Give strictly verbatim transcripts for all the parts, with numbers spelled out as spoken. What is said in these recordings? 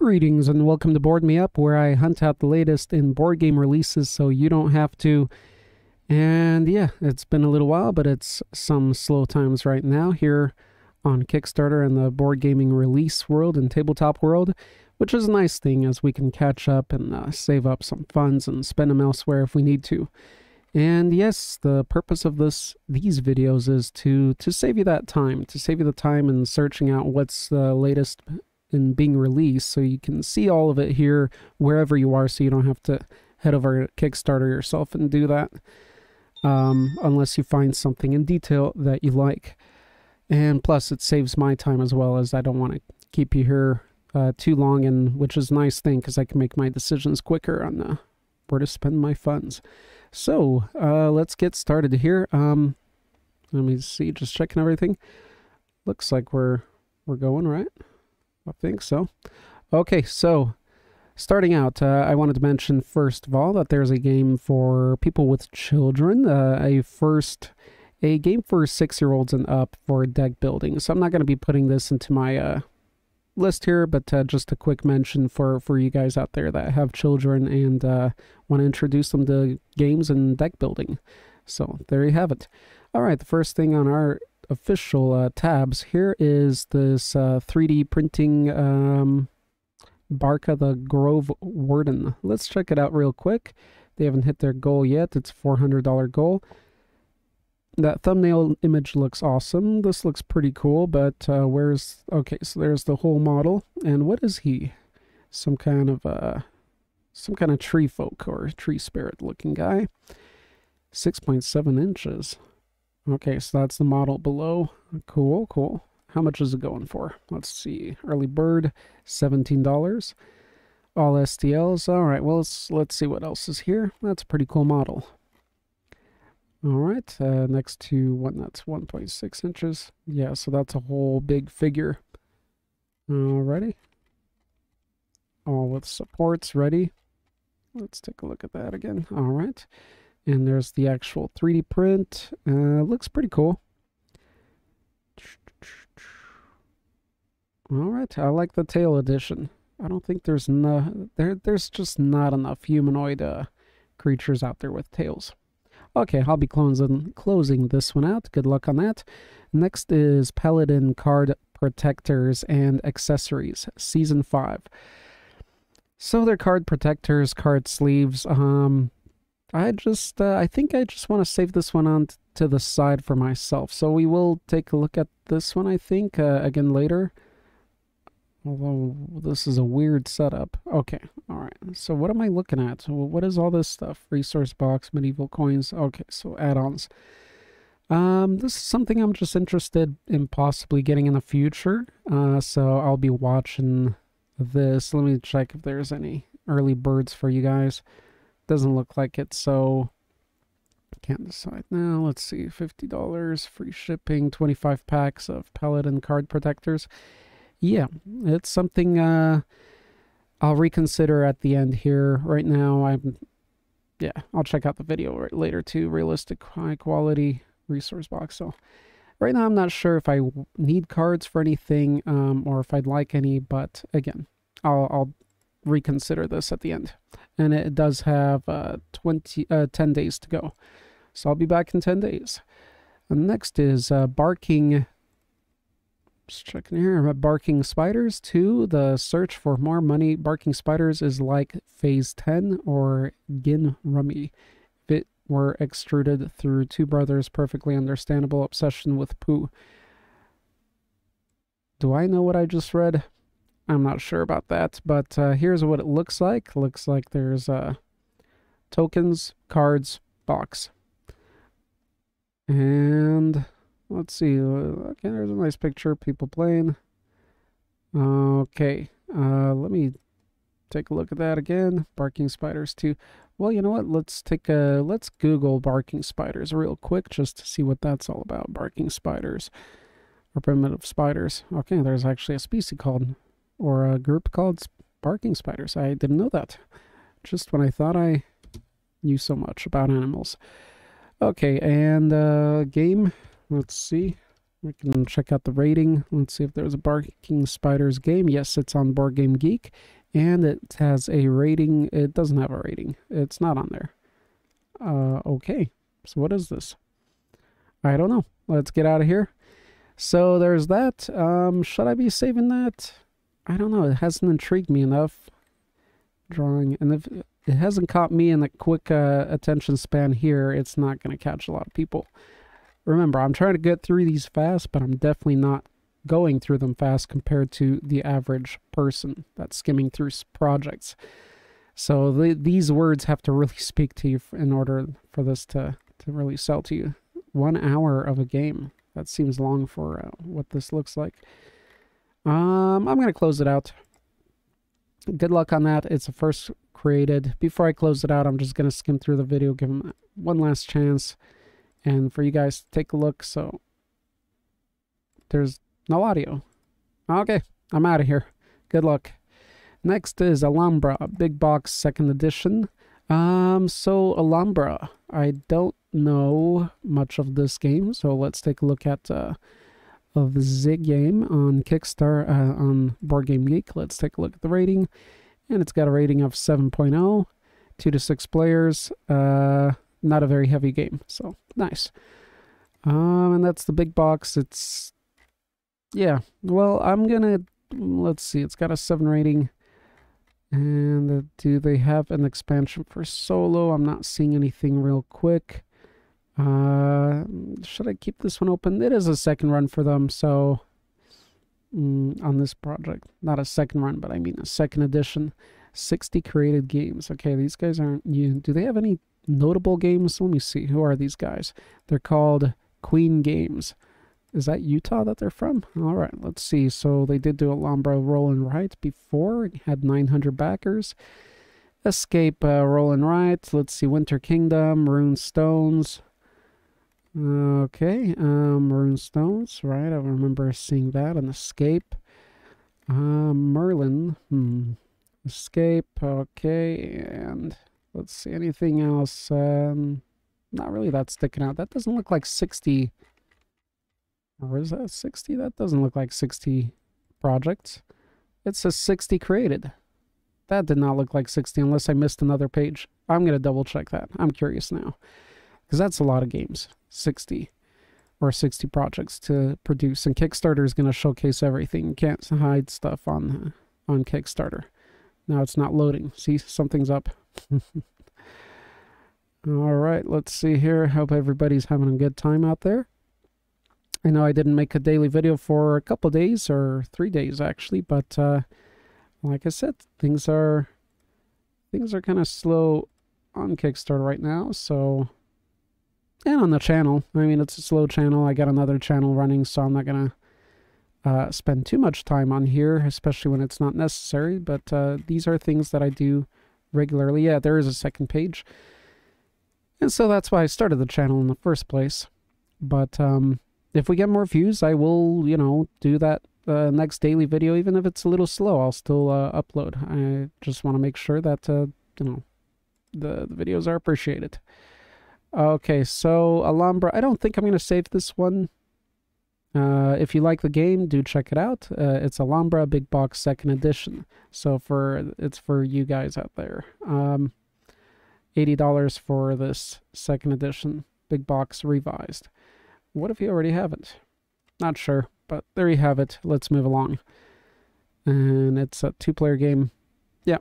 Greetings and welcome to Board Me Up, where I hunt out the latest in board game releases so you don't have to. And yeah, it's been a little while, but it's some slow times right now here on Kickstarter and the board gaming release world and tabletop world, which is a nice thing as we can catch up and uh, save up some funds and spend them elsewhere if we need to. And yes, the purpose of this these videos is to to save you that time, to save you the time in searching out what's the latest and being released, so you can see all of it here wherever you are, so you don't have to head over to Kickstarter yourself and do that um, unless you find something in detail that you like. And plus it saves my time as well, as I don't want to keep you here uh, too long, and which is a nice thing because I can make my decisions quicker on uh, where to spend my funds. So uh, let's get started here. Um, let me see, just checking everything. Looks like we're we're going right. I think so. Okay, so starting out, uh, I wanted to mention first of all that there's a game for people with children, uh, a first, a game for six-year-olds and up for deck building. So I'm not going to be putting this into my uh, list here, but uh, just a quick mention for for you guys out there that have children and uh, want to introduce them to games and deck building. So there you have it. All right, the first thing on our official uh, tabs here is this uh, three D printing um, Barca the Grove Warden. Let's check it out real quick. They haven't hit their goal yet. It's a four hundred dollar goal. That thumbnail image looks awesome. This looks pretty cool, but uh, where's... Okay, so there's the whole model. And what is he? Some kind of uh, some kind of tree folk or tree spirit looking guy. six point seven inches. Okay, so that's the model below. Cool, cool. How much is it going for? Let's see. Early bird, seventeen dollars. All S T Ls. All right, well, let's, let's see what else is here. That's a pretty cool model. All right, uh, next to one, that's one point six inches. Yeah, so that's a whole big figure. Alrighty. All with supports ready. Let's take a look at that again. All right. And there's the actual three D print. Uh, looks pretty cool. All right, I like the tail edition. I don't think there's no there. There's just not enough humanoid uh, creatures out there with tails. Okay, I'll be closing closing this one out. Good luck on that. Next is Paladin Card Protectors and Accessories Season Five. So they're card protectors, card sleeves. Um. I just, uh, I think I just want to save this one on to the side for myself. So we will take a look at this one, I think, uh, again later. Although this is a weird setup. Okay, all right. So what am I looking at? So what is all this stuff? Resource box, medieval coins. Okay, so add-ons. Um, this is something I'm just interested in possibly getting in the future. Uh, so I'll be watching this. Let me check if there's any early birds for you guys. Doesn't look like it, so can't decide now. Let's see, fifty dollars, free shipping, twenty-five packs of Paladin card protectors. Yeah, it's something uh, I'll reconsider at the end here. Right now, I'm, yeah, I'll check out the video right later too. Realistic, high quality resource box. So right now, I'm not sure if I need cards for anything um, or if I'd like any, but again, I'll, I'll reconsider this at the end. And it does have uh, twenty, uh, ten days to go. So I'll be back in ten days. And next is uh, Barking... Just checking here. Barking Spiders two. The search for more money. Barking Spiders is like Phase ten or Gin Rummy. If it were extruded through two brothers, perfectly understandable obsession with poo. Do I know what I just read? I'm not sure about that, but uh, here's what it looks like. Looks like there's uh, tokens, cards, box. And let's see. Okay, there's a nice picture of people playing. Okay, uh, let me take a look at that again. Barking Spiders two. Well, you know what? Let's take a, let's Google Barking Spiders real quick just to see what that's all about. Barking Spiders or primitive spiders. Okay, there's actually a species called... or a group called Barking Spiders. I didn't know that. Just when I thought I knew so much about animals. Okay, and uh, game. Let's see. We can check out the rating. Let's see if there's a Barking Spiders game. Yes, it's on Board Game Geek, and it has a rating. It doesn't have a rating. It's not on there. Uh, okay, so what is this? I don't know. Let's get out of here. So there's that. Um, should I be saving that? I don't know. It hasn't intrigued me enough. Drawing, and if it hasn't caught me in the quick uh, attention span here, it's not going to catch a lot of people. Remember, I'm trying to get through these fast, but I'm definitely not going through them fast compared to the average person that's skimming through projects. So the, these words have to really speak to you in order for this to, to really sell to you. One hour of a game. That seems long for uh, what this looks like. Um, I'm going to close it out. Good luck on that. It's the first created. Before I close it out, I'm just going to skim through the video, give them one last chance. And for you guys to take a look, so there's no audio. Okay, I'm out of here. Good luck. Next is Alhambra Big Box Second Edition. Um, so Alhambra, I don't know much of this game, so let's take a look at uh, of the Zig game on Kickstarter uh, on Board Game Geek. Let's take a look at the rating, and it's got a rating of seven point oh, two to six players. Uh. Not a very heavy game, so nice. Um, and that's the big box. It's, yeah, well, I'm gonna, let's see, it's got a seven rating. And uh, do they have an expansion for solo? I'm not seeing anything real quick. Uh, should I keep this one open? It is a second run for them, so mm, on this project, not a second run, but I mean a second edition. sixty created games. Okay, these guys aren't new. Do they have any notable games? Let me see. Who are these guys? They're called Queen Games. Is that Utah that they're from? All right, let's see. So they did do Alhambra Roll and Write before. It had nine hundred backers. Escape, uh, Roll and Write. Let's see. Winter Kingdom, Rune Stones. Okay, um, Rune Stones, right? I remember seeing that on Escape. Uh, Merlin. Hmm. Escape. Okay, and let's see, anything else? Um, not really that sticking out. That doesn't look like sixty. Or is that sixty? That doesn't look like sixty projects. It says sixty created. That did not look like sixty unless I missed another page. I'm going to double check that. I'm curious now. Because that's a lot of games. sixty. Or sixty projects to produce. And Kickstarter is going to showcase everything. You can't hide stuff on, on Kickstarter. Now it's not loading. See, something's up. All right, let's see here. Hope everybody's having a good time out there. I know I didn't make a daily video for a couple days, or three days actually, but uh, like I said, things are things are kind of slow on Kickstarter right now. So, and on the channel, I mean it's a slow channel. I got another channel running, so I'm not gonna uh, spend too much time on here, especially when it's not necessary. But uh, these are things that I do regularly. Yeah, there is a second page, and so that's why I started the channel in the first place. But um if we get more views, I will, you know, do that uh, next daily video. Even if it's a little slow, I'll still uh, upload. I just want to make sure that uh, you know, the, the videos are appreciated. Okay, so Alhambra, I don't think I'm going to save this one. Uh, if you like the game, do check it out. Uh, it's Alhambra Big Box Second Edition. So for it's for you guys out there. Um, eighty dollars for this Second Edition Big Box Revised. What if you already have it? Not sure, but there you have it. Let's move along. And it's a two-player game. Yeah.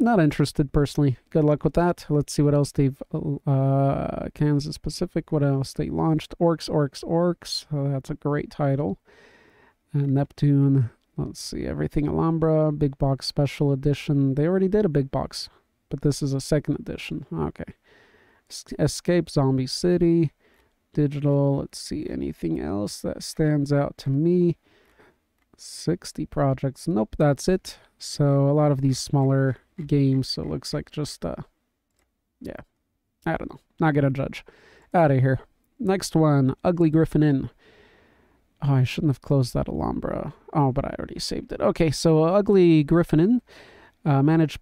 Not interested personally. Good luck with that. Let's see what else they've uh Kansas Pacific, what else they launched. Orcs, Orcs, Orcs. Oh, that's a great title. And Neptune. Let's see, everything Alhambra, Big Box Special Edition. They already did a big box, but this is a second edition. Okay. Escape Zombie City. Digital. Let's see, anything else that stands out to me. sixty projects. Nope, that's it. So a lot of these smaller games, so it looks like just uh yeah, I don't know, not gonna judge. Out of here. Next one, Ugly Gryphon Inn. Oh, I shouldn't have closed that Alhambra. Oh, but I already saved it. Okay, so uh, Ugly Gryphon Inn, uh, manage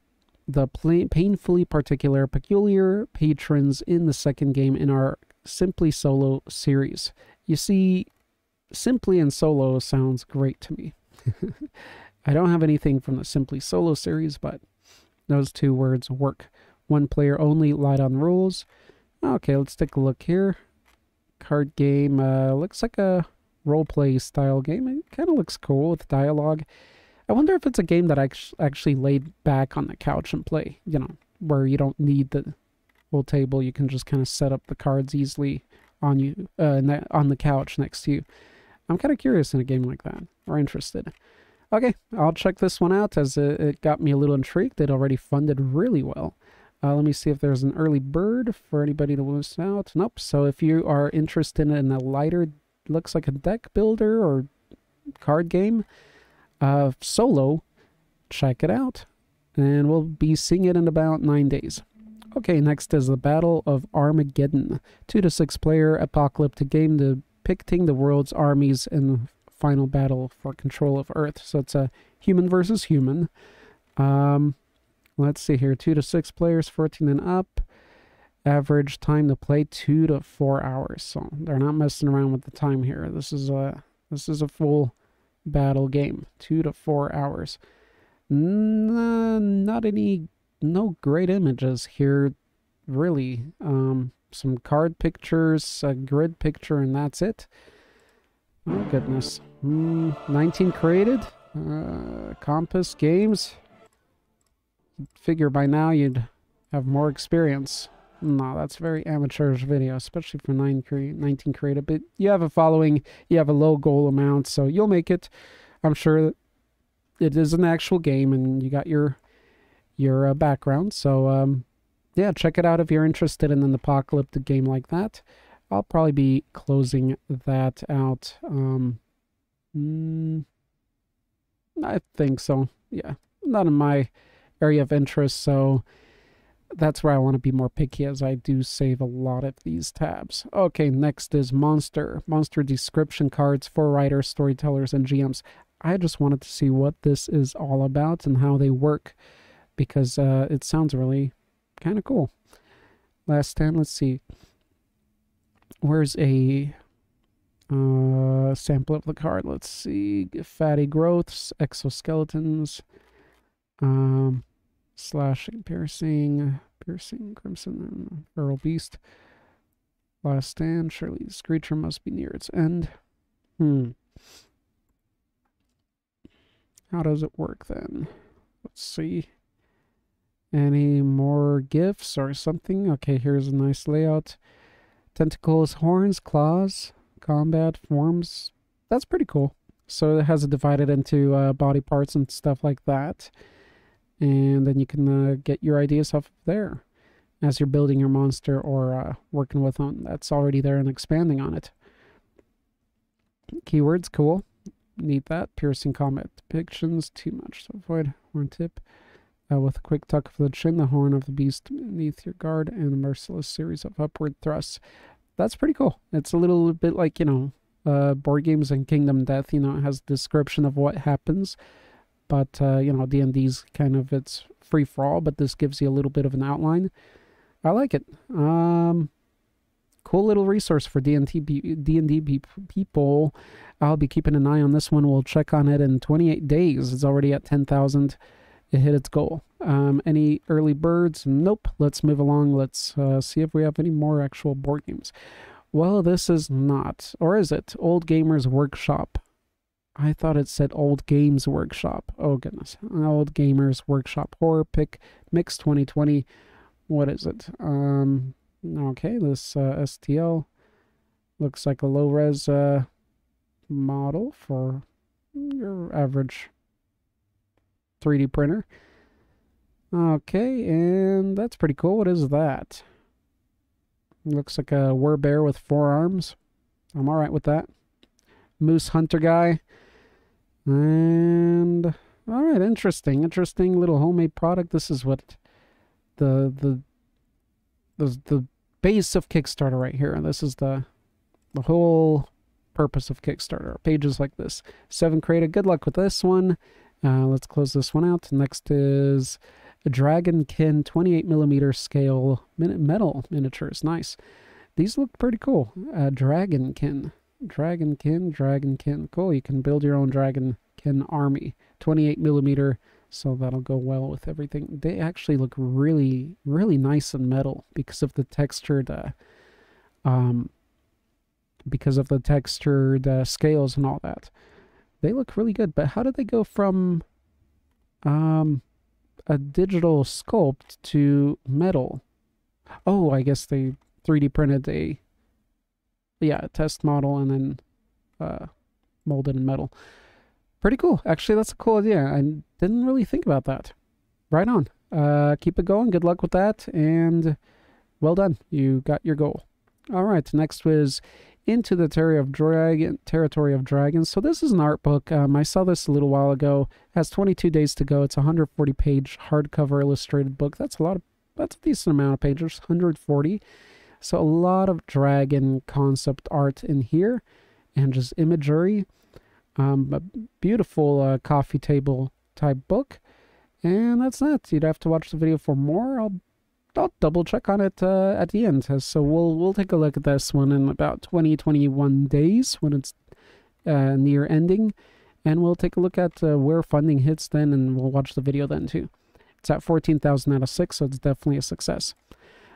the plain, painfully particular peculiar patrons in the second game in our Simply Solo series. You see, Simply and Solo sounds great to me. I don't have anything from the Simply Solo series, but those two words work. One player only, light on rules. Okay, let's take a look here. Card game, uh, looks like a roleplay style game. It kind of looks cool with dialogue. I wonder if it's a game that I actually laid back on the couch and play, you know, where you don't need the whole table. You can just kind of set up the cards easily on you uh, on the couch next to you. I'm kind of curious in a game like that, or interested. Okay, I'll check this one out as it, it got me a little intrigued. It already funded really well. Uh, let me see if there's an early bird for anybody to miss out. Nope, so if you are interested in a lighter, looks like a deck builder or card game, uh, solo, check it out. And we'll be seeing it in about nine days. Okay, next is the Battle of Armageddon. Two to six player apocalyptic game to depicting the world's armies in final battle for control of Earth. So it's a human versus human. Um, let's see here. Two to six players, fourteen and up. Average time to play two to four hours. So they're not messing around with the time here. This is a this is a full battle game. Two to four hours. N not any no great images here, really. Um, some card pictures, a grid picture, and that's it. Oh, goodness. Mm, nineteen created. Uh, Compass Games. Figure by now you'd have more experience. No, that's a very amateurish video, especially for nine cre nineteen created. But you have a following, you have a low goal amount, so you'll make it. I'm sure it is an actual game, and you got your, your uh, background, so... Um, yeah, check it out if you're interested in an apocalyptic game like that. I'll probably be closing that out. Um, mm, I think so. Yeah, not in my area of interest, so that's where I want to be more picky, as I do save a lot of these tabs. Okay, next is Monster. Monster Description Cards for writers, storytellers, and G Ms. I just wanted to see what this is all about and how they work, because uh, it sounds really... kind of cool. Last stand, let's see. Where's a uh, sample of the card? Let's see. Fatty growths, exoskeletons, um, slashing, piercing, piercing, crimson, and feral beast. Last stand, surely this creature must be near its end. Hmm. How does it work then? Let's see. Any more gifts or something? Okay, here's a nice layout. Tentacles, horns, claws, combat, forms. That's pretty cool. So it has it divided into uh, body parts and stuff like that. And then you can uh, get your ideas off of there as you're building your monster or uh, working with one that's already there and expanding on it. Keywords, cool. Need that. Piercing combat depictions, too much to avoid. Horn tip. Uh, with a quick tuck of the chin, the horn of the beast beneath your guard, and a merciless series of upward thrusts. That's pretty cool. It's a little bit like, you know, uh, board games and Kingdom Death. You know, it has a description of what happens. But, uh, you know, D and D's kind of, it's free-for-all, but this gives you a little bit of an outline. I like it. Um, cool little resource for D and D people. I'll be keeping an eye on this one. We'll check on it in twenty-eight days. It's already at ten thousand. It hit its goal. Um, any early birds? Nope. Let's move along. Let's uh, see if we have any more actual board games. Well, this is not. Or is it? Old Gamers Workshop. I thought it said Old Games Workshop. Oh, goodness. Old Gamers Workshop Horror Pick Mix twenty twenty. What is it? Um, okay, this uh, S T L looks like a low-res uh, model for your average three D printer. Okay, and that's pretty cool. What is that? Looks like a werebear with four arms. I'm all right with that. Moose hunter guy. And all right, interesting, interesting little homemade product. This is what the the the, the base of Kickstarter right here. And this is the the whole purpose of Kickstarter. Pages like this. Seven created. Good luck with this one. Uh, let's close this one out. Next is Dragonkin twenty-eight millimeter scale min metal miniatures. Nice. These look pretty cool. Uh, Dragonkin. Dragonkin, Dragonkin. Cool, you can build your own Dragonkin army. twenty-eight millimeter, so that'll go well with everything. They actually look really, really nice in metal because of the textured, uh, um, because of the textured uh, scales and all that. They look really good, but how did they go from um, a digital sculpt to metal? Oh, I guess they three D printed a, yeah, a test model and then uh, molded in metal. Pretty cool. Actually, that's a cool idea. I didn't really think about that. Right on. Uh, keep it going. Good luck with that. And well done. You got your goal. All right. Next was Into the Territory of Dragon, Territory of Dragons. So this is an art book. Um, I saw this a little while ago. It has twenty-two days to go. It's a one hundred forty page hardcover illustrated book. That's a lot of, that's a decent amount of pages, one hundred forty. So a lot of dragon concept art in here and just imagery. Um, a beautiful uh, coffee table type book. And that's it. You'd have to watch the video for more. I'll, I'll double check on it uh, at the end. So we'll we'll take a look at this one in about twenty, twenty-one days when it's uh, near ending. And we'll take a look at uh, where funding hits then, and we'll watch the video then too. It's at fourteen thousand out of six, so it's definitely a success.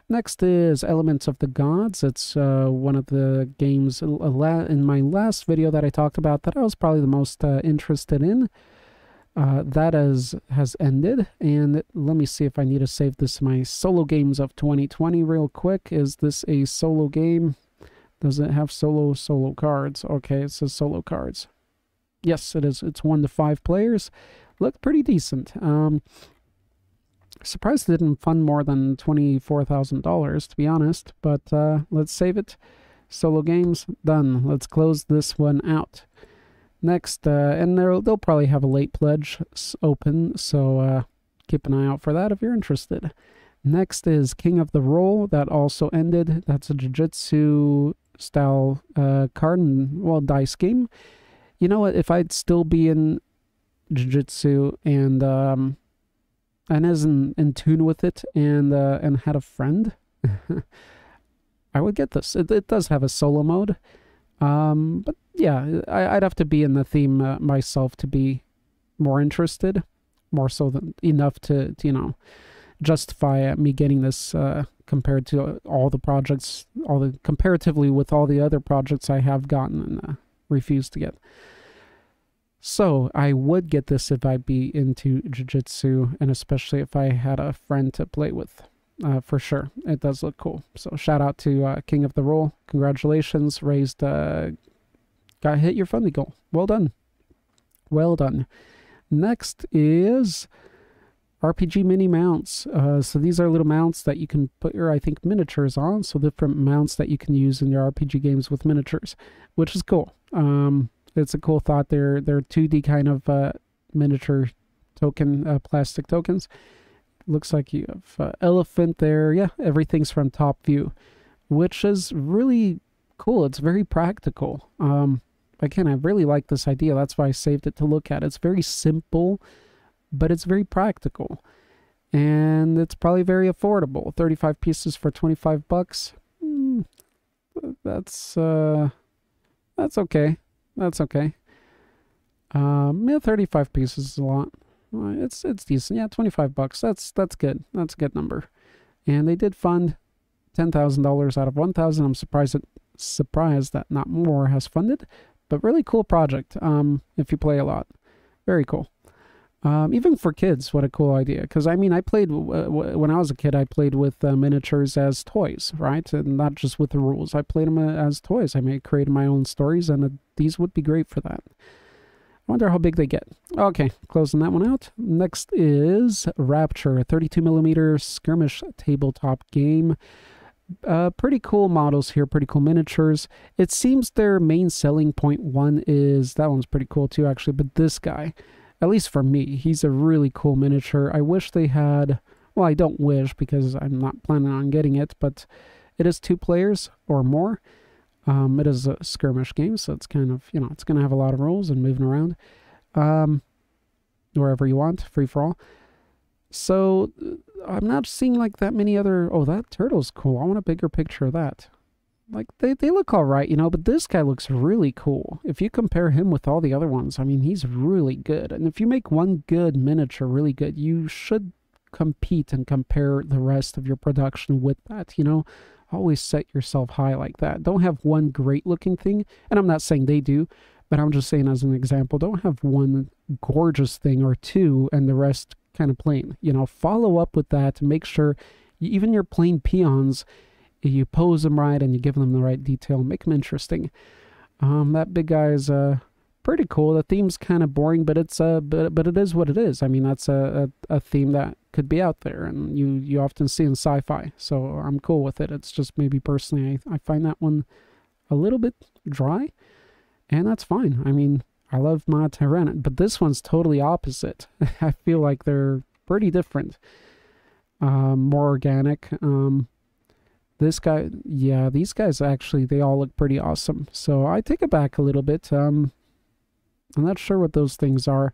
Next is Elements of the Gods. It's uh, one of the games in my last video that I talked about that I was probably the most uh, interested in. Uh, that is, has ended, and let me see if I need to save this to my solo games of twenty twenty real quick. Is this a solo game? Does it have solo, solo cards? Okay, it says solo cards. Yes, it is. It's one to five players. Looked pretty decent. Um... Surprised they didn't fund more than twenty-four thousand dollars, to be honest, but uh, let's save it. Solo games, done. Let's close this one out. Next, uh, and they'll probably have a late pledge open, so uh, keep an eye out for that if you're interested. Next is King of the Roll. That also ended. That's a jiu-jitsu style uh, card and, well, dice game. You know what? If I'd still be in jiu-jitsu and... Um, and isn't in tune with it, and uh, and had a friend, I would get this. It, it does have a solo mode, um, but yeah, I, I'd have to be in the theme uh, myself to be more interested, more so than enough to, to you know, justify uh, me getting this uh, compared to all the projects, all the comparatively with all the other projects I have gotten and uh, refused to get. So I would get this if I'd be into jiu-jitsu, and especially if I had a friend to play with, uh, for sure. It does look cool. So shout out to uh, King of the Roll. Congratulations, raised, uh, got hit your funding goal. Well done. Well done. Next is R P G mini mounts. Uh, so these are little mounts that you can put your, I think, miniatures on. So different mounts that you can use in your R P G games with miniatures, which is cool. Um... It's a cool thought. They're, they're two D kind of uh, miniature token, uh, plastic tokens. Looks like you have uh, elephant there. Yeah, everything's from top view, which is really cool. It's very practical. Um, again, I really like this idea. That's why I saved it to look at. It's very simple, but it's very practical. And it's probably very affordable. thirty-five pieces for twenty-five bucks. Mm, that's, uh, that's okay. That's okay. Um, yeah, thirty-five pieces is a lot. It's it's decent. Yeah, twenty-five bucks. That's that's good. That's a good number. And they did fund ten thousand dollars out of one thousand. I'm surprised that, surprised that not more has funded. But really cool project. Um, if you play a lot, very cool. Um, even for kids, what a cool idea. Because I mean, I played uh, when I was a kid. I played with uh, miniatures as toys, right? And not just with the rules. I played them as toys. I made created my own stories, and uh, these would be great for that. I wonder how big they get. Okay, closing that one out. Next is Rapture, a thirty-two millimeter skirmish tabletop game. Uh, pretty cool models here, pretty cool miniatures. It seems their main selling point one is that one's pretty cool too, actually. But this guy. At least for me, he's a really cool miniature. I wish they had, well, I don't wish because I'm not planning on getting it, but it is two players or more. Um, it is a skirmish game, so it's kind of, you know, it's going to have a lot of rules and moving around um, wherever you want, free for all. So I'm not seeing like that many other, oh, that turtle's cool. I want a bigger picture of that. like, they, they look all right, you know, but this guy looks really cool. If you compare him with all the other ones, I mean, he's really good. And if you make one good miniature really good, you should compete and compare the rest of your production with that, you know? Always set yourself high like that. Don't have one great-looking thing, and I'm not saying they do, but I'm just saying as an example, don't have one gorgeous thing or two and the rest kind of plain. You know, follow up with that to make sure you, even your plain peons, you pose them right and you give them the right detail, make them interesting. Um, that big guy is uh, pretty cool. The theme's kind of boring, but it's uh, but but it is what it is. I mean, that's a, a a theme that could be out there, and you you often see in sci-fi. So I'm cool with it. It's just maybe personally, I I find that one a little bit dry, and that's fine. I mean, I love my Tyranid, but this one's totally opposite. I feel like they're pretty different, um, more organic. Um, This guy, yeah, these guys actually, they all look pretty awesome. So I take it back a little bit. Um, I'm not sure what those things are.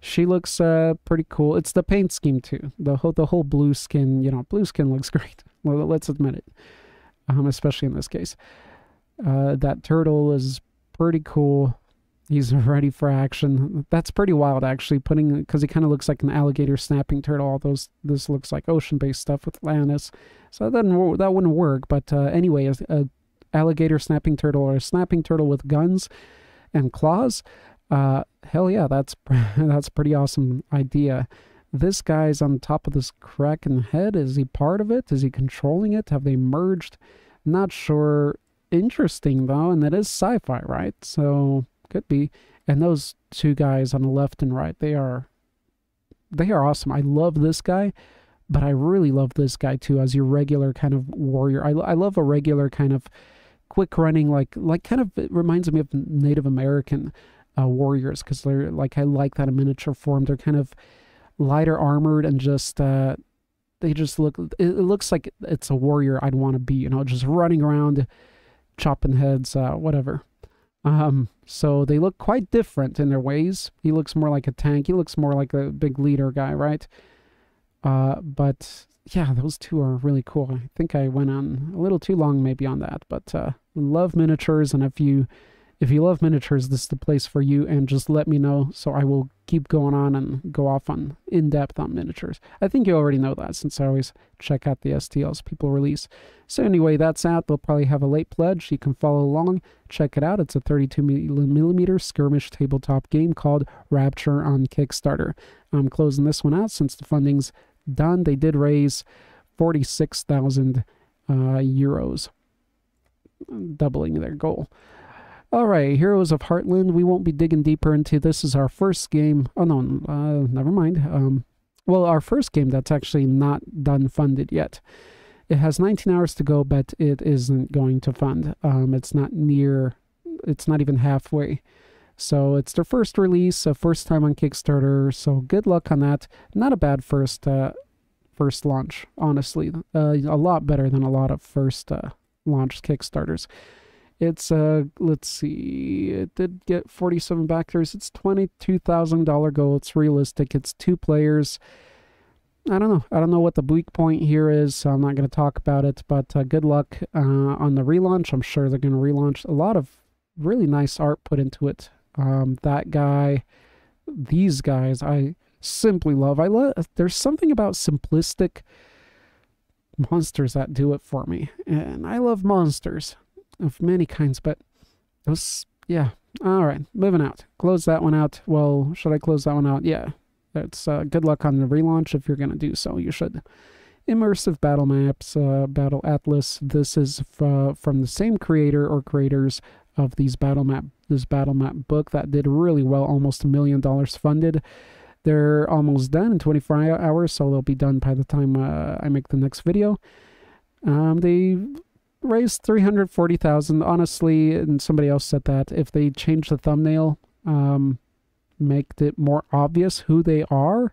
She looks uh, pretty cool. It's the paint scheme too. The whole, the whole blue skin, you know, blue skin looks great. Well, let's admit it, um, especially in this case. Uh, that turtle is pretty cool. He's ready for action. That's pretty wild, actually, putting, because he kind of looks like an alligator snapping turtle. All those, this looks like ocean-based stuff with Atlantis, so that doesn't, that wouldn't work. But uh, anyway, a, a alligator snapping turtle or a snapping turtle with guns and claws, uh, hell yeah, that's that's a pretty awesome idea. This guy's on top of this kraken head. Is he part of it? Is he controlling it? Have they merged? Not sure. Interesting though, and that is sci-fi, right? So. Could be. And those two guys on the left and right, they are they are awesome. I love this guy, but I really love this guy too as your regular kind of warrior. I, I love a regular kind of quick running, like like kind of, it reminds me of Native American uh, warriors, because they're like, I like that in miniature form. They're kind of lighter armored and just uh, they just look, it looks like it's a warrior I'd want to be, you know, just running around chopping heads, uh, whatever. Um, so they look quite different in their ways. He looks more like a tank. He looks more like a big leader guy, right? Uh, but yeah, those two are really cool. I think I went on a little too long maybe on that, but, uh, love miniatures. And if you, if you love miniatures, this is the place for you, and just let me know. So I will keep going on and go off on in depth on miniatures. I think you already know that since I always check out the S T Ls people release. So anyway, that's out. They'll probably have a late pledge. You can follow along. Check it out. It's a thirty-two millimeter skirmish tabletop game called Rapture on Kickstarter. I'm closing this one out since the funding's done. They did raise forty-six thousand uh, euros, doubling their goal. All right, Heroes of Heartland. We won't be digging deeper into this. Is our first game. Oh, no, uh, never mind. Um, well, our first game that's actually not done funded yet. It has nineteen hours to go, but it isn't going to fund. Um, it's not near, it's not even halfway. So it's their first release, uh, first time on Kickstarter. So good luck on that. Not a bad first uh, first launch, honestly. Uh, a lot better than a lot of first uh, launch Kickstarters. It's, uh, let's see, it did get forty-seven backers. It's twenty-two thousand dollar goal. It's realistic. It's two players. I don't know. I don't know what the weak point here is, so I'm not going to talk about it, but uh, good luck uh, on the relaunch. I'm sure they're going to relaunch. A lot of really nice art put into it. Um, that guy, these guys, I simply love. I love. There's something about simplistic monsters that do it for me, and I love monsters. Of many kinds, but those, yeah. All right, moving out. Close that one out. Well, should I close that one out? Yeah. That's uh, good luck on the relaunch if you're going to do so. You should. Immersive Battle Maps, uh, Battle Atlas. This is uh, from the same creator or creators of these battle map, this battle map book that did really well, almost a million dollars funded. They're almost done in twenty-four hours, so they'll be done by the time uh, I make the next video. Um, they raised three hundred forty thousand dollars, honestly, and somebody else said that if they change the thumbnail, um, make it more obvious who they are,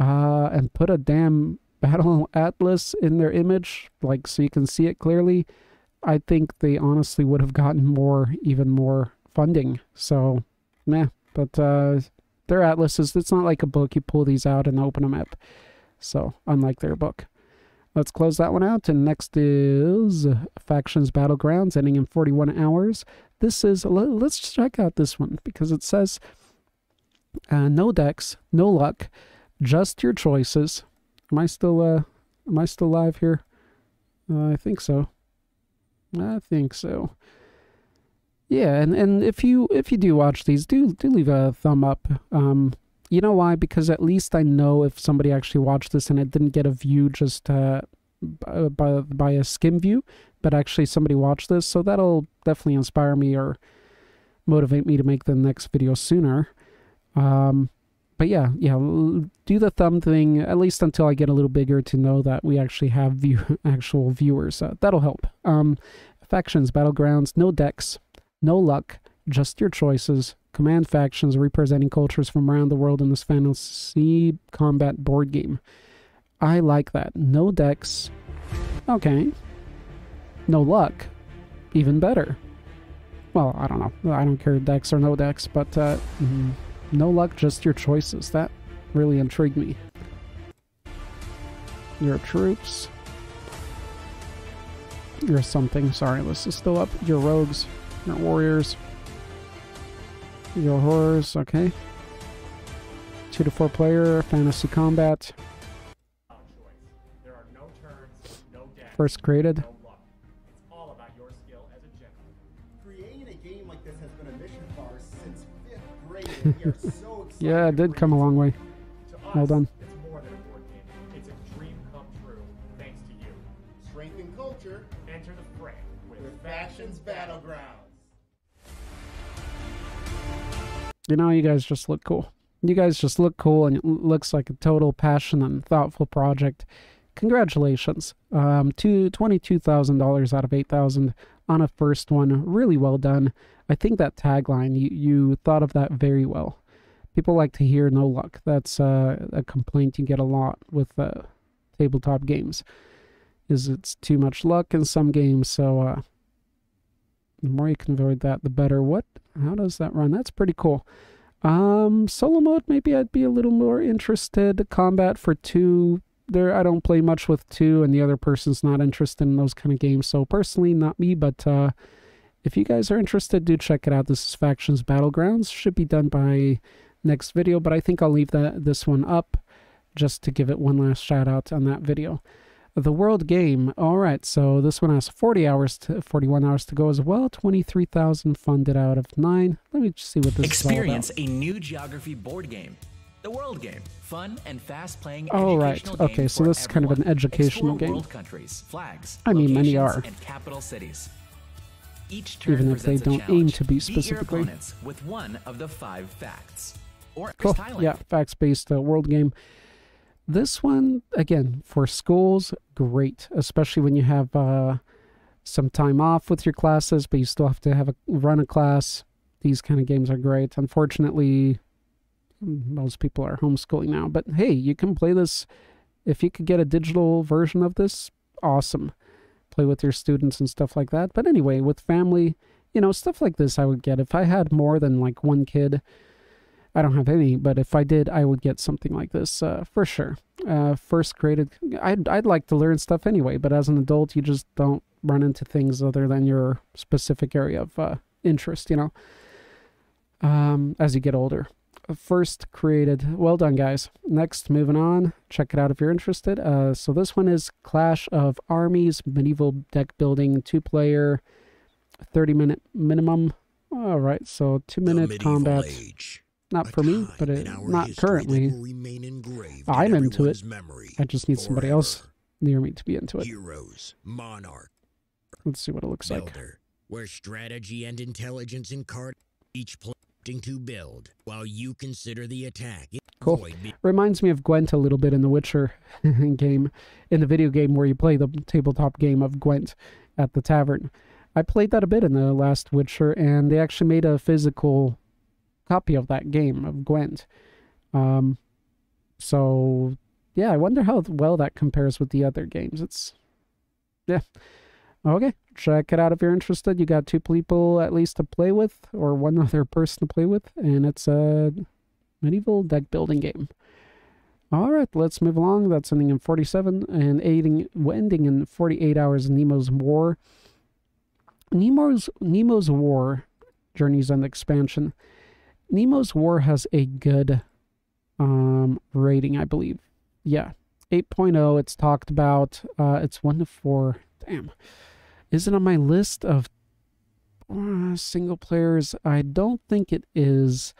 uh, and put a damn Battle Atlas in their image, like, so you can see it clearly, I think they honestly would have gotten more, even more funding. So, meh, but uh, their atlases, it's not like a book, you pull these out and open them up, so, unlike their book. Let's close that one out. And next is Factions Battlegrounds, ending in forty-one hours. This is, let's check out this one, because it says uh, no decks, no luck, just your choices. Am I still, uh, am I still live here? Uh, I think so. I think so. Yeah, and, and if you if you do watch these, do do leave a thumb up. Um, you know why? Because at least I know if somebody actually watched this and it didn't get a view just uh, by by a skim view, but actually somebody watched this, so that'll definitely inspire me or motivate me to make the next video sooner. Um, but yeah, yeah, do the thumb thing at least until I get a little bigger to know that we actually have view actual viewers. Uh, that'll help. Um, Factions Battlegrounds, no decks. No luck, just your choices. Command factions representing cultures from around the world in this fantasy combat board game. I like that. No decks. Okay. No luck. Even better. Well, I don't know. I don't care decks or no decks, but uh, no luck, just your choices. That really intrigued me. Your troops. Your something. Sorry, this is still up. Your rogues. Your warriors, your horrors, okay. Two to four player, fantasy combat. There are no turns, no death, first created. No luck. It's all about your skill as a general. Creating a game like this has been a mission of ours since fifth grade, and we are so excited. Yeah, it did come a long way. Well done. It's more than a board game. It's a dream come true, thanks to you. Strength and culture, enter the fray with Factions Battlegrounds. You know, you guys just look cool. You guys just look cool, and it looks like a total passion and thoughtful project. Congratulations. Um, to twenty-two thousand dollars out of eight thousand dollars on a first one. Really well done. I think that tagline, you, you thought of that very well. People like to hear no luck. That's uh, a complaint you get a lot with uh, tabletop games, is it's too much luck in some games. So uh, the more you can avoid that, the better. What? How does that run? That's pretty cool. Um, solo mode, maybe I'd be a little more interested. Combat for two. There, I don't play much with two, and the other person's not interested in those kind of games. So personally, not me. But uh, if you guys are interested, do check it out. This is Factions Battlegrounds. Should be done by next video, but I think I'll leave that this one up just to give it one last shout out on that video. The World Game. All right, so this one has forty hours to forty-one hours to go as well. twenty-three thousand funded out of nine. Let me just see what this experience is all about. A new geography board game. The World Game. Fun and fast playing. All right. Okay, so this is kind of an educational game. World countries, flags, I mean, many are. And capital cities. Each turn even if they don't challenge. Aim to be specifically with one of the five facts. Or cool. Yeah, facts-based uh, World Game. This one, again, for schools, great, especially when you have uh, some time off with your classes, but you still have to have a run a class. These kind of games are great. Unfortunately, most people are homeschooling now, but hey, you can play this. If you could get a digital version of this, awesome. Play with your students and stuff like that. But anyway, with family, you know, stuff like this I would get. If I had more than like one kid, I don't have any, but if I did, I would get something like this uh, for sure. Uh, first graded, I'd, I'd like to learn stuff anyway, but as an adult, you just don't run into things other than your specific area of uh, interest, you know, um, as you get older. First created. Well done, guys. Next, moving on. Check it out if you're interested. Uh, so this one is Clash of Armies, medieval deck building, two-player, thirty-minute minimum. All right, so two-minute combat. Age. Not for me, but it, not currently. I'm into it. I just need somebody else near me to be into it. Heroes, monarch. Let's see what it looks like. Where strategy and intelligence incarnate each planning to build while you consider the attack. Cool. Reminds me of Gwent a little bit in the Witcher game, in the video game where you play the tabletop game of Gwent at the tavern. I played that a bit in the last Witcher, and they actually made a physical copy of that game of Gwent. Um, so yeah, I wonder how well that compares with the other games. It's yeah. Okay. Check it out if you're interested. You got two people at least to play with, or one other person to play with, and it's a medieval deck building game. All right, let's move along. That's ending in forty-seven and ending, ending in forty-eight hours. Nemo's War, Nemo's Nemo's War, Journey's End expansion. Nemo's War has a good um, rating, I believe. Yeah, eight point oh. It's talked about. Uh, it's one to four. Damn, is it on my list of uh, single players? I don't think it is.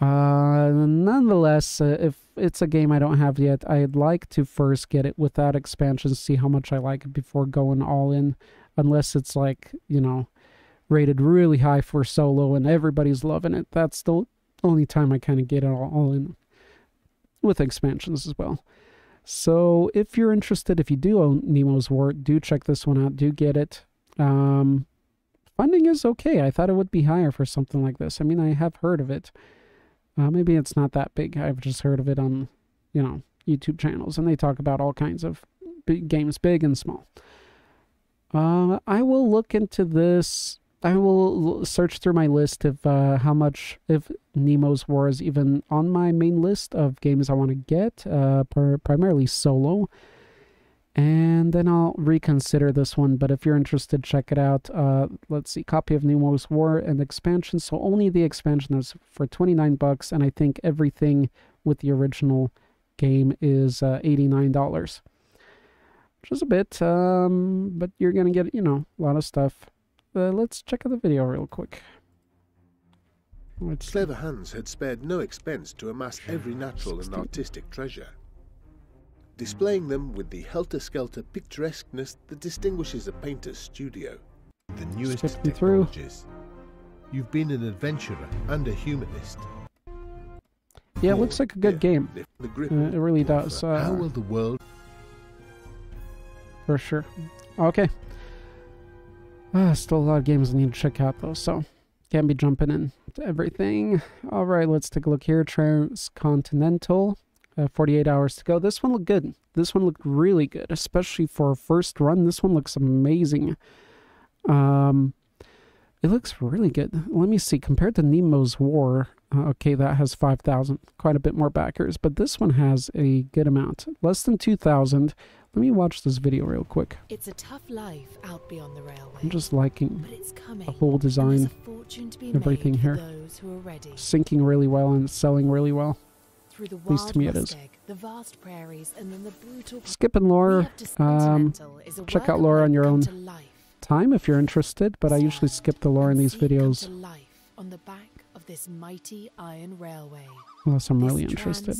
Uh, nonetheless, uh, if it's a game I don't have yet, I'd like to first get it without expansions, see how much I like it before going all in, unless it's like, you know, rated really high for solo and everybody's loving it. That's the only time I kind of get it all, all in with expansions as well. So if you're interested, if you do own Nemo's War, do check this one out, do get it. Um, funding is okay. I thought it would be higher for something like this. I mean, I have heard of it. Uh, maybe it's not that big. I've just heard of it on, you know, YouTube channels, and they talk about all kinds of big games, big and small. Uh, I will look into this. I will search through my list of uh, how much, if Nemo's War is even on my main list of games I want to get, uh, primarily solo. And then I'll reconsider this one. But if you're interested, check it out. Uh, let's see, copy of Nemo's War and expansion. So only the expansion is for twenty-nine bucks, and I think everything with the original game is uh, eighty-nine dollars, which is a bit. Um, but you're gonna get, you know, a lot of stuff. Uh, let's check out the video real quick. Let's Clever see. Hands had spared no expense to amass every natural sixteen and artistic treasure, displaying them with the helter-skelter picturesqueness that distinguishes a painter's studio. The newest technologies. Through. You've been an adventurer and a humanist. Yeah, it looks like a good game. The grip uh, it really does. Uh, How will the world? For sure. Okay. Uh, still a lot of games I need to check out though, so can't be jumping in to everything. All right, let's take a look here. Transcontinental. Uh, forty-eight hours to go. This one looked good. This one looked really good, especially for a first run. This one looks amazing. Um, it looks really good. Let me see. Compared to Nemo's War, uh, okay, that has five thousand. Quite a bit more backers, but this one has a good amount. Less than two thousand. Let me watch this video real quick. It's a tough life out beyond the railway. I'm just liking but it's the whole design and everything here. Those who are ready. Syncing really well and selling really well. Through the wild to me it is. The vast prairies, and then the brutal... Skipping lore. Um, check out lore on your own time if you're interested, but I usually skip the lore in these videos. On the back of this mighty iron railway. Unless I'm really interested.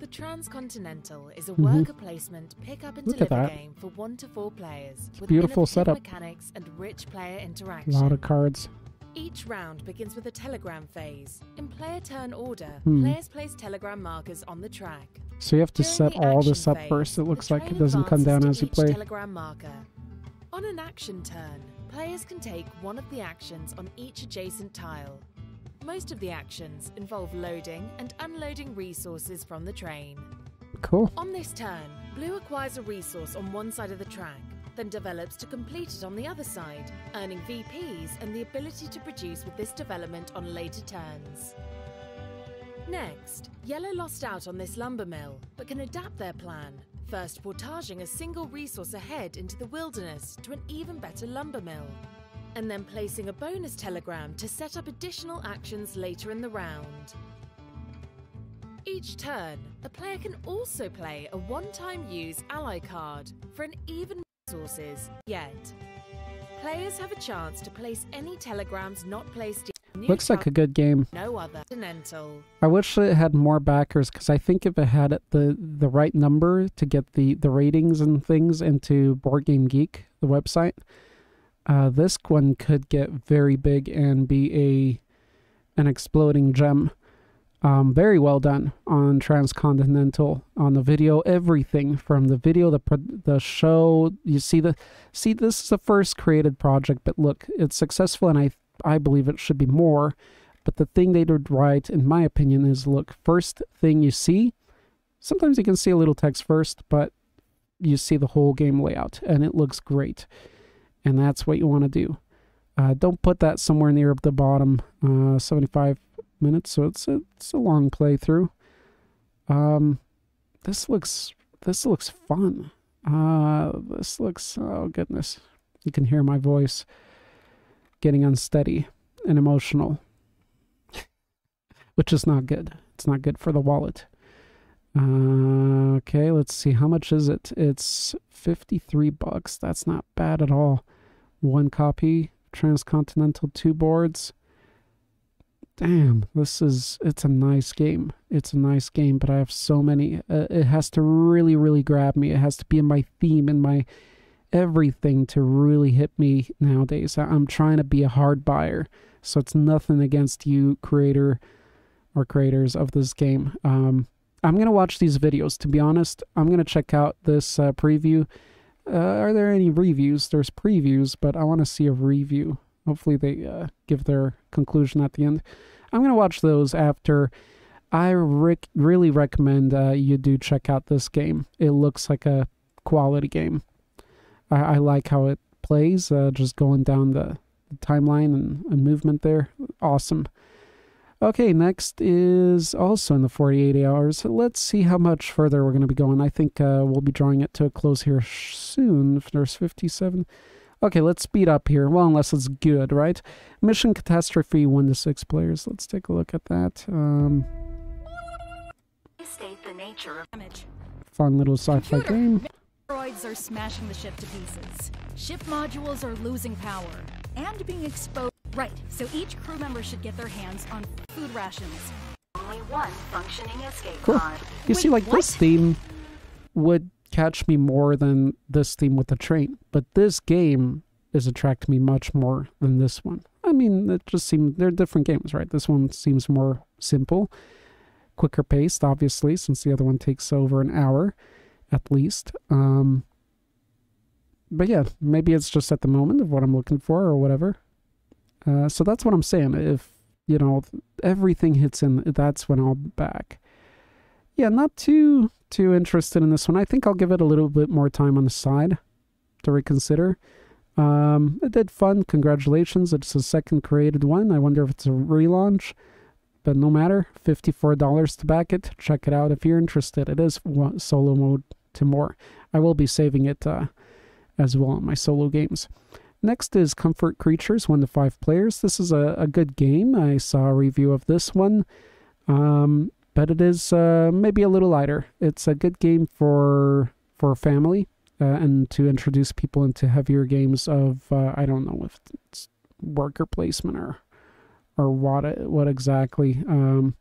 The Transcontinental is a worker mm-hmm. placement pick-up and deliver game for one to four players. It's with beautiful setup. Mechanics and rich player interaction. A lot of cards. Each round begins with a telegram phase. In player turn order, hmm. players place telegram markers on the track. So you have to During set all this up phase, first. It looks like it doesn't come down as you play. Telegram marker. On an action turn, players can take one of the actions on each adjacent tile. Most of the actions involve loading and unloading resources from the train. Cool. On this turn, blue acquires a resource on one side of the track, then develops to complete it on the other side, earning V Ps and the ability to produce with this development on later turns. Next, yellow lost out on this lumber mill, but can adapt their plan, first portaging a single resource ahead into the wilderness to an even better lumber mill, and then placing a bonus telegram to set up additional actions later in the round. Each turn, the player can also play a one-time use ally card for an even sources yet. Players have a chance to place any telegrams not placed in new Looks like a good game. No other. I wish it had more backers, because I think if it had the the right number to get the the ratings and things into Board Game Geek, the website, uh, this one could get very big and be a an exploding gem. Um, very well done on Transcontinental, on the video, everything from the video, the the show. You see the see this is the first created project, but look, it's successful, and I I believe it should be more. But the thing they did right, in my opinion, is look, first thing you see. Sometimes you can see a little text first, but you see the whole game layout, and it looks great, and that's what you want to do. Uh, don't put that somewhere near the bottom. Uh, seventy-five minutes, so it's a, it's a long playthrough. Um, this looks, this looks fun. Uh, this looks, oh goodness. You can hear my voice getting unsteady and emotional, which is not good. It's not good for the wallet. Uh, okay, let's see. How much is it? It's fifty-three bucks. That's not bad at all. One copy, Transcontinental, two boards. Damn, this is, it's a nice game. It's a nice game, but I have so many. Uh, it has to really, really grab me. It has to be in my theme, in my everything to really hit me nowadays. I'm trying to be a hard buyer, so it's nothing against you, creator or creators of this game. Um, I'm going to watch these videos, to be honest. I'm going to check out this uh, preview. Uh, are there any reviews? There's previews, but I want to see a review. Hopefully they uh, give their conclusion at the end. I'm going to watch those after. I rec really recommend uh, you do check out this game. It looks like a quality game. I, I like how it plays, uh, just going down the, the timeline and, and movement there. Awesome. Okay, next is also in the forty-eight hours. Let's see how much further we're going to be going. I think uh, we'll be drawing it to a close here soon. There's fifty-seven... Okay, let's speed up here. Well, unless it's good, right? Mission Catastrophe, one to six players. Let's take a look at that. Um, State the nature of damage. Fun little sci-fi game. Droids are smashing the ship to pieces. Ship modules are losing power and being exposed. Right. So each crew member should get their hands on food rations. Only one functioning escape cool. pod. You Wait, see, like what? This theme would catch me more than this theme with the train, but this game is attracting me much more than this one. I mean, it just seemed they're different games, right? This one seems more simple, quicker paced, obviously, since the other one takes over an hour at least. Um, but yeah, maybe it's just at the moment of what I'm looking for or whatever. Uh, so that's what I'm saying. If, you know, everything hits in, that's when I'll be back. Yeah, not too too interested in this one. I think I'll give it a little bit more time on the side to reconsider. Um, it did fun. Congratulations. It's the second created one. I wonder if it's a relaunch, but no matter. fifty-four dollars to back it. Check it out if you're interested. It is solo mode to more. I will be saving it uh, as well on my solo games. Next is Comfort Creatures, one to five players. This is a, a good game. I saw a review of this one. Um... But it is uh, maybe a little lighter. It's a good game for for family uh, and to introduce people into heavier games of, uh, I don't know if it's worker placement or or what, what exactly, um,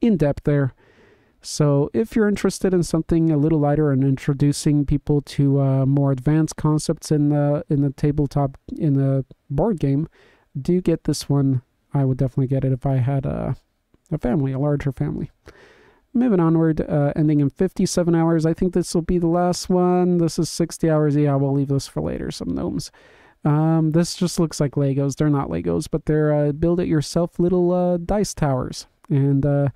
in depth there. So if you're interested in something a little lighter and introducing people to uh, more advanced concepts in the, in the tabletop, in the board game, do get this one. I would definitely get it if I had a... A family, a larger family. Moving onward, uh, ending in fifty-seven hours. I think this will be the last one. This is sixty hours. Yeah, we'll leave this for later. Some gnomes. Um, this just looks like Legos. They're not Legos, but they're uh, build-it-yourself little uh, dice towers. And uh,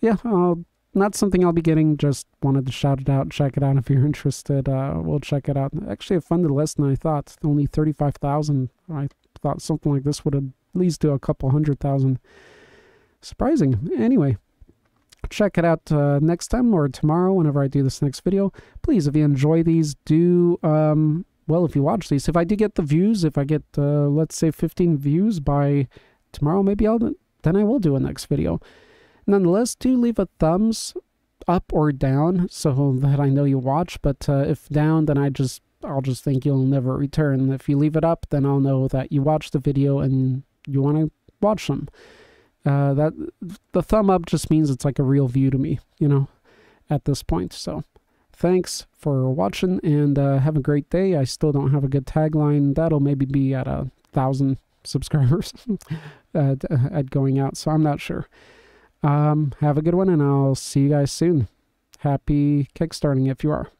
yeah, I'll, not something I'll be getting. Just wanted to shout it out. Check it out if you're interested. Uh, we'll check it out. Actually, it funded less than I thought. Only thirty-five thousand. I thought something like this would at least do a couple hundred thousand. Surprising. Anyway, check it out uh, next time or tomorrow whenever I do this next video. Please, if you enjoy these, do, um, well, if you watch these, if I do get the views, if I get, uh, let's say, fifteen views by tomorrow, maybe I'll, then I will do a next video. Nonetheless, do leave a thumbs up or down so that I know you watch, but uh, if down, then I just, I'll just think you'll never return. If you leave it up, then I'll know that you watched the video and you want to watch them. Uh, that the thumb up just means it's like a real view to me, you know, at this point. So thanks for watching and uh, have a great day. I still don't have a good tagline. That'll maybe be at a thousand subscribers at, at going out. So I'm not sure. Um, have a good one and I'll see you guys soon. Happy Kickstarting if you are.